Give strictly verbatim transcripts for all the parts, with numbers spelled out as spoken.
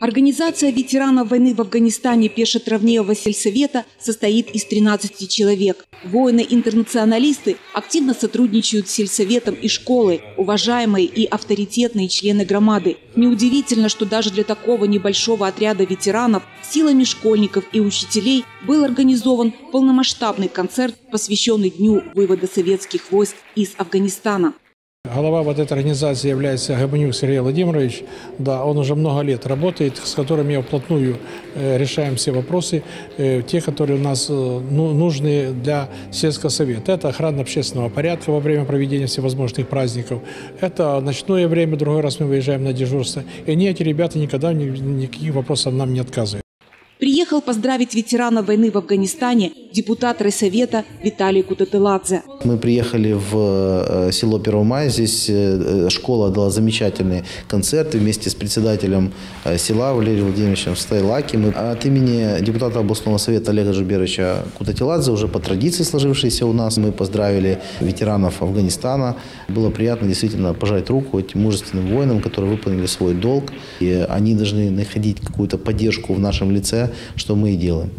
Организация ветеранов войны в Афганистане Першотравневого сельсовета состоит из тринадцати человек. Воины-интернационалисты активно сотрудничают с сельсоветом и школой, уважаемые и авторитетные члены громады. Неудивительно, что даже для такого небольшого отряда ветеранов силами школьников и учителей был организован полномасштабный концерт, посвященный Дню вывода советских войск из Афганистана. Голова вот этой организации является Габанюк Сергей Владимирович. Да, он уже много лет работает, с которым я вплотную решаем все вопросы, те, которые у нас нужны для сельского совета. Это охрана общественного порядка во время проведения всевозможных праздников. Это ночное время, другой раз мы выезжаем на дежурство. И они, эти ребята, никогда никаких вопросов нам не отказывают. Приехал поздравить ветерана войны в Афганистане депутат райсовета Виталий Кутателадзе. Мы приехали в село первое мая. Здесь школа дала замечательные концерты вместе с председателем села Валерием Владимировичем Стайлаком. Мы от имени депутата областного совета Олега Жуберовича Кутателадзе, уже по традиции сложившейся у нас, мы поздравили ветеранов Афганистана. Было приятно действительно пожать руку этим мужественным воинам, которые выполнили свой долг. И они должны находить какую-то поддержку в нашем лице, что мы и делаем.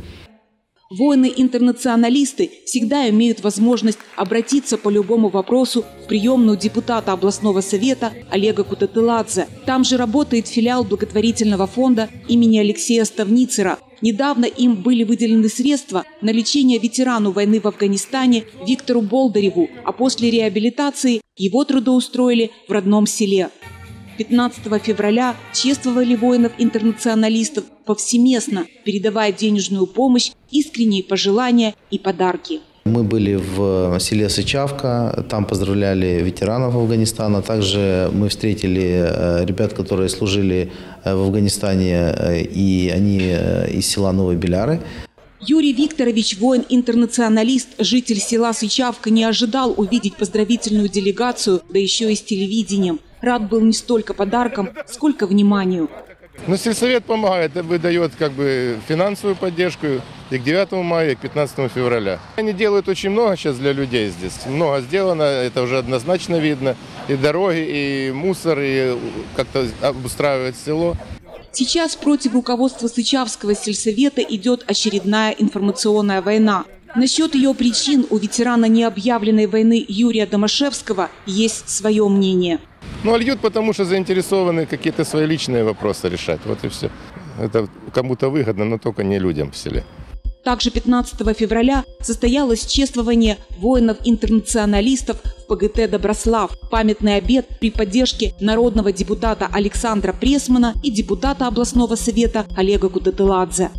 Воины-интернационалисты всегда имеют возможность обратиться по любому вопросу в приемную депутата областного совета Олега Кутателадзе. Там же работает филиал благотворительного фонда имени Алексея Ставницера. Недавно им были выделены средства на лечение ветерану войны в Афганистане Виктору Болдыреву, а после реабилитации его трудоустроили в родном селе. пятнадцатого февраля чествовали воинов-интернационалистов повсеместно, передавая денежную помощь, искренние пожелания и подарки. Мы были в селе Сычавка, там поздравляли ветеранов Афганистана. Также мы встретили ребят, которые служили в Афганистане, и они из села Новой Беляры. Юрий Викторович, воин-интернационалист, житель села Сычавка, не ожидал увидеть поздравительную делегацию, да еще и с телевидением. Рад был не столько подаркам, сколько вниманию. Ну, сельсовет помогает, выдает как бы финансовую поддержку и к девятому мая, и к пятнадцатому февраля. Они делают очень много сейчас для людей здесь. Много сделано, это уже однозначно видно. И дороги, и мусор, и как-то обустраивает село. Сейчас против руководства Сычавского сельсовета идет очередная информационная война. Насчет ее причин у ветерана необъявленной войны Юрия Домашевского есть свое мнение. Ну, а льют, потому что заинтересованы какие-то свои личные вопросы решать. Вот и все. Это кому-то выгодно, но только не людям в селе. Также пятнадцатого февраля состоялось чествование воинов-интернационалистов в ПГТ «Доброслав». Памятный обед при поддержке народного депутата Александра Пресмана и депутата областного совета Олега Кутателадзе.